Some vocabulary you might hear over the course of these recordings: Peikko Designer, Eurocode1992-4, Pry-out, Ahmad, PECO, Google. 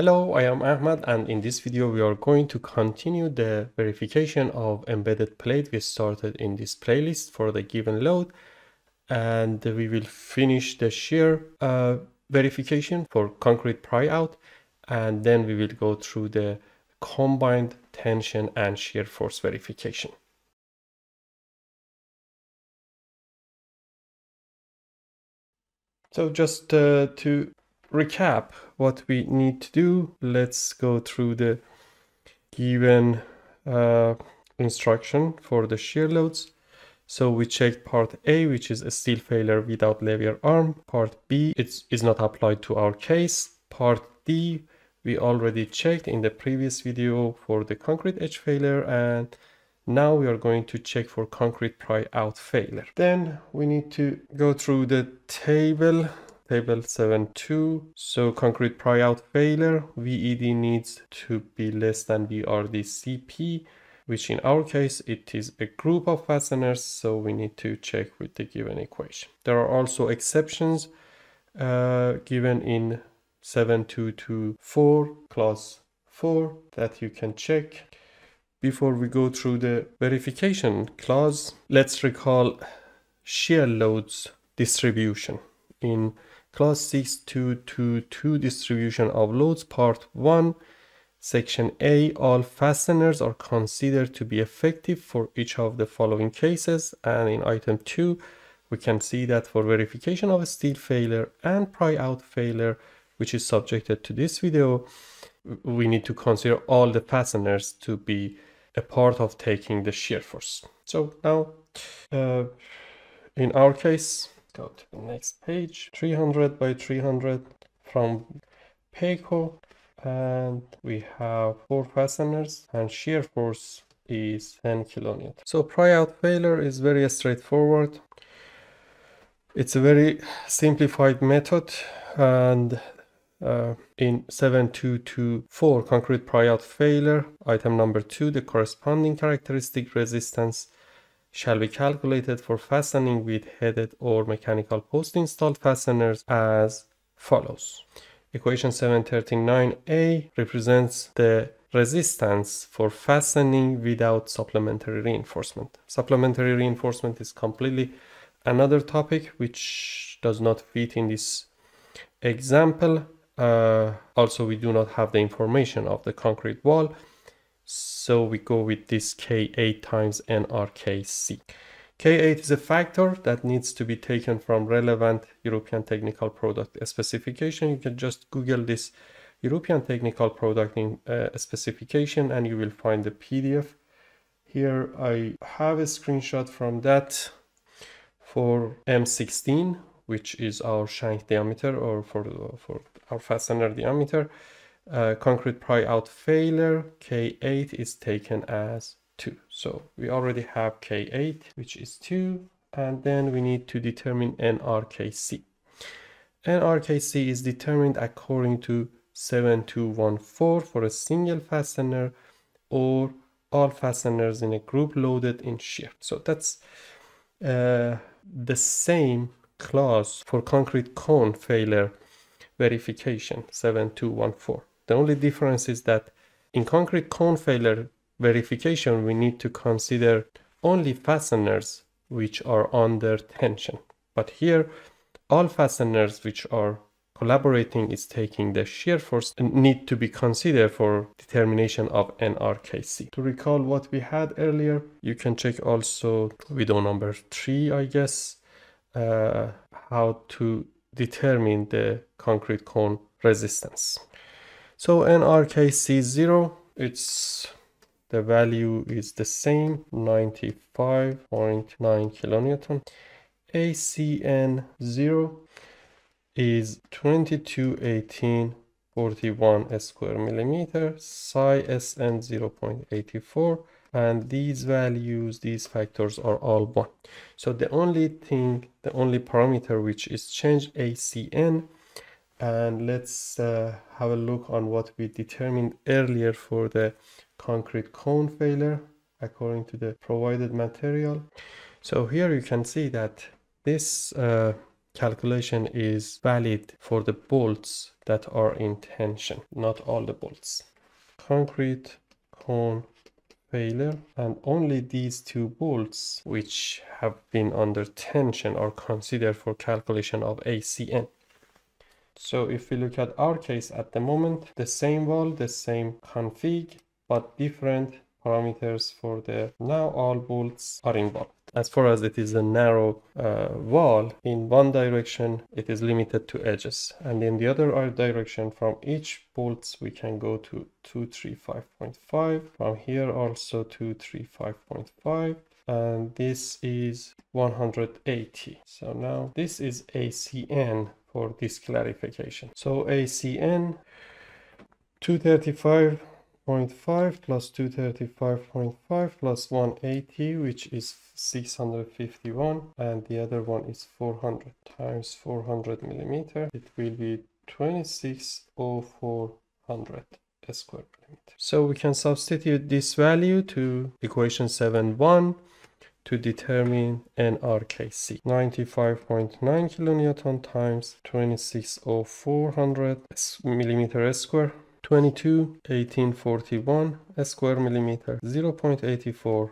Hello, I am Ahmad, and in this video we are going to continue the verification of embedded plate we started in this playlist for the given load, and we will finish the shear verification for concrete pry out, and then we will go through the combined tension and shear force verification. So just to recap what we need to do, let's go through the given instruction for the shear loads. So we checked part A, which is a steel failure without lever arm. Part B, it is not applied to our case. Part D, we already checked in the previous video for the concrete edge failure, and now we are going to check for concrete pry out failure. Then we need to go through the table 7.2. so concrete pry out failure, VED needs to be less than VRD CP, which in our case it is a group of fasteners, so we need to check with the given equation. There are also exceptions given in 7.2.4 clause 4 that you can check. Before we go through the verification clause, let's recall shear loads distribution in clause 6.2.2.2, distribution of loads, part 1, section A. All fasteners are considered to be effective for each of the following cases, and in item 2 we can see that for verification of a steel failure and pry out failure, which is subjected to this video, we need to consider all the fasteners to be a part of taking the shear force. So now in our case, go to the next page, 300 by 300 from PECO, and we have 4 fasteners, and shear force is 10 kN. So pry out failure is very straightforward. It's a very simplified method, and in 7.2.2.4 concrete pry out failure, item number 2, the corresponding characteristic resistance shall be calculated for fastening with headed or mechanical post-installed fasteners as follows. Equation 739A represents the resistance for fastening without supplementary reinforcement. Supplementary reinforcement is completely another topic which does not fit in this example. Also, we do not have the information of the concrete wall, so we go with this K8 times NRKC. K8 is a factor that needs to be taken from relevant European technical product specification. You can just Google this European technical product specification and you will find the PDF. Here I have a screenshot from that for M16, which is our shank diameter, or for our fastener diameter. Concrete pry out failure, K8 is taken as 2. So we already have K8, which is 2, and then we need to determine NRKC. NRKC is determined according to 7.2.1.4 for a single fastener or all fasteners in a group loaded in shear. So that's the same clause for concrete cone failure verification, 7.2.1.4. The only difference is that in concrete cone failure verification, we need to consider only fasteners which are under tension. But here, all fasteners which are collaborating is taking the shear force and need to be considered for determination of NRKC. To recall what we had earlier, you can check also video number 3, I guess, how to determine the concrete cone resistance. So NRKC0, it's the value is the same, 95.9 kN. ACN0 is 2218/41 square millimeter, psi SN 0.84, and these values, these factors are all 1. So the only thing, the only parameter which is changed, ACN, and let's have a look on what we determined earlier for the concrete cone failure according to the provided material. So here you can see that this calculation is valid for the bolts that are in tension, not all the bolts. Concrete cone failure, and only these two bolts which have been under tension are considered for calculation of ACN. So if we look at our case at the moment, the same wall, the same config, but different parameters for the now all bolts are involved. As far as it is a narrow wall, in one direction it is limited to edges, and in the other direction from each bolts we can go to 235.5, from here also 235.5, and this is 180. So now this is ACN for this clarification. So ACN 235.5 plus 235.5 plus 180, which is 651, and the other one is 400 times 400 millimeter. It will be 26,400 square millimeter. So we can substitute this value to equation 7.1 to determine NRKC. 95.9 kilonewton times 26,400 millimeter square. 1841 square millimeter, 0.84,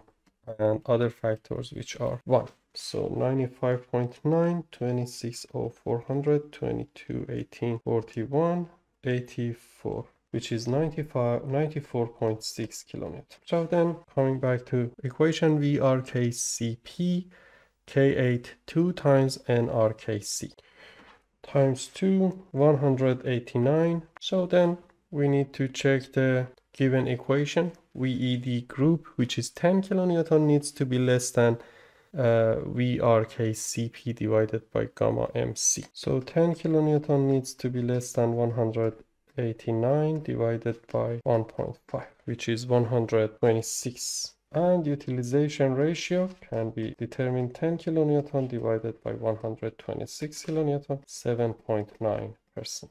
and other factors which are 1. So 95.9, 26,400, 22,1841, 84, which is 94.6 kilonewton. So then coming back to equation, VRKCP K8 2 times NRKC times 2, 189. So then we need to check the given equation. VED group, which is 10 kilonewton, needs to be less than VRKCP divided by gamma MC. So 10 kilonewton needs to be less than 189 divided by 1.5, which is 126. And utilization ratio can be determined 10 kilonewton divided by 126 kilonewton, 7.9%.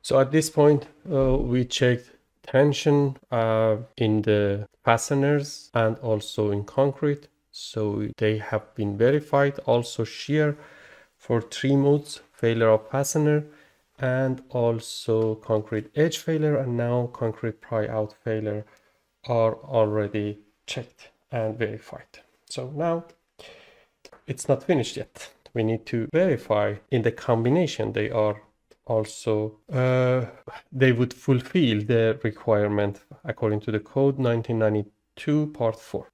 So at this point, we checked tension in the fasteners and also in concrete. So they have been verified. Also shear for 3 modes, failure of fastener, and also concrete edge failure, and now concrete pry out failure are already checked and verified. So now it's not finished yet. We need to verify in the combination they are also they would fulfill the requirement according to the code 1992 part 4.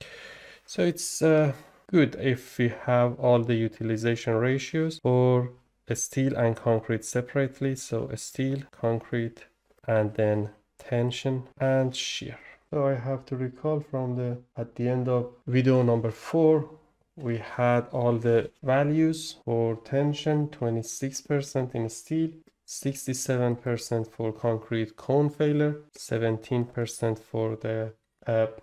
So it's good if we have all the utilization ratios for steel and concrete separately. So steel, concrete, and then tension and shear. So I have to recall from the at the end of video number 4, we had all the values for tension, 26% in steel, 67% for concrete cone failure, 17% for the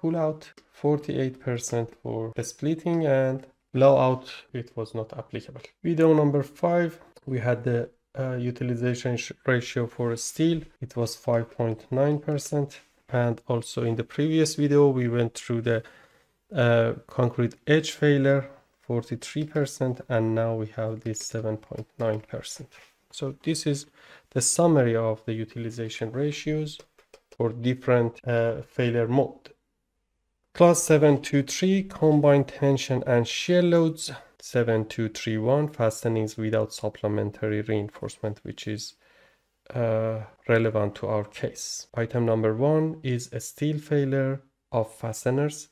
pull-out, 48% for splitting, and blowout, it was not applicable. Video number 5, we had the utilization ratio for steel. It was 5.9%. And also in the previous video, we went through the concrete edge failure, 43%, and now we have this 7.9%. So this is the summary of the utilization ratios for different failure mode. Class 7.2.3, combined tension and shear loads. 7.2.3.1, fastenings without supplementary reinforcement, which is relevant to our case. Item number 1 is a steel failure of fasteners.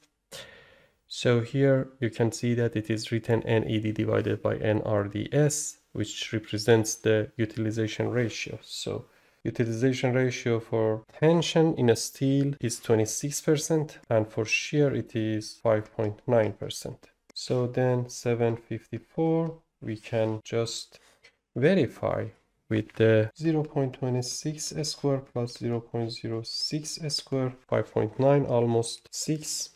So here you can see that it is written NED divided by NRDS, which represents the utilization ratio. So utilization ratio for tension in a steel is 26%, and for shear it is 5.9%. So then 754, we can just verify with the 0.26 square plus 0.06 square, 5.9, almost 6.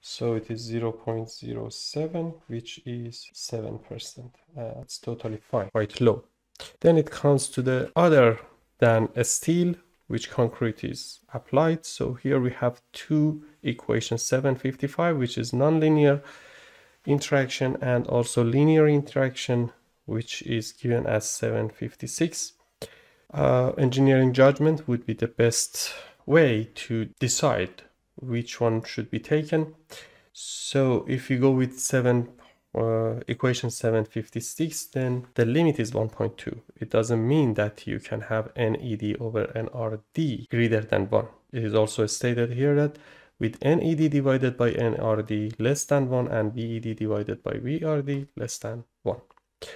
So it is 0.07, which is 7%. It's totally fine, quite low. Then it comes to the other than a steel, which concrete is applied. So here we have 2 equations, 755, which is nonlinear interaction and also linear interaction, which is given as 756. Engineering judgment would be the best way to decide which one should be taken. So if you go with equation 756, then the limit is 1.2. It doesn't mean that you can have NED over NRD greater than 1. It is also stated here that with NED divided by NRD less than 1 and VED divided by VRD less than 1.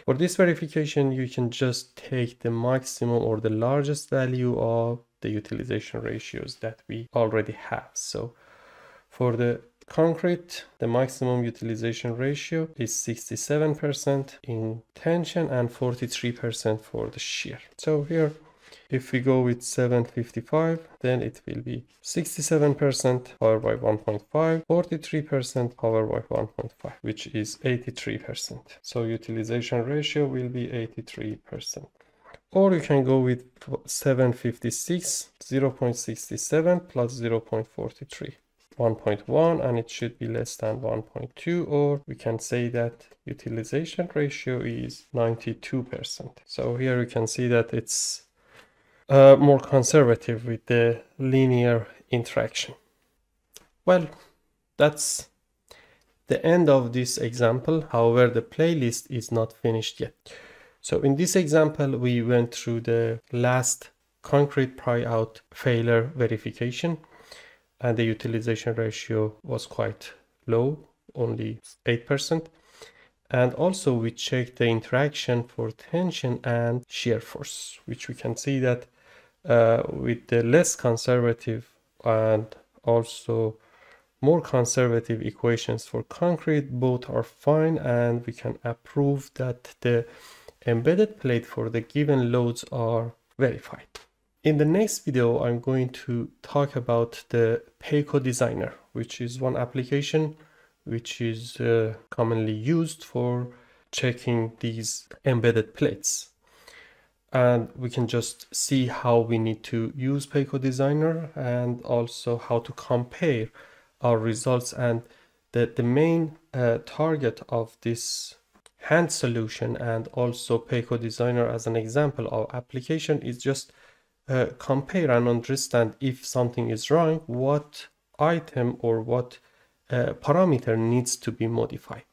For this verification, you can just take the maximum or the largest value of the utilization ratios that we already have. So for the concrete, the maximum utilization ratio is 67% in tension and 43% for the shear. So here, if we go with 755, then it will be 67% power by 1.5, 43% power by 1.5, which is 83%. So utilization ratio will be 83%. Or you can go with 756, 0.67 plus 0.43, 1.1, and it should be less than 1.2, or we can say that utilization ratio is 92%. So here you can see that it's more conservative with the linear interaction. Well, that's the end of this example. However, the playlist is not finished yet. So in this example, we went through the last concrete pry-out failure verification, and the utilization ratio was quite low, only 8%. And also we checked the interaction for tension and shear force, which we can see that with the less conservative and also more conservative equations for concrete, both are fine, and we can approve that the embedded plate for the given loads are verified. In the next video, I'm going to talk about the Peikko Designer, which is one application which is commonly used for checking these embedded plates. And we can just see how we need to use Peikko Designer and also how to compare our results, and that the main target of this hand solution and also Peikko Designer as an example of application is just compare and understand if something is wrong, what item or what parameter needs to be modified.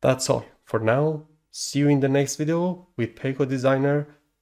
That's all for now. See you in the next video with Peikko Designer.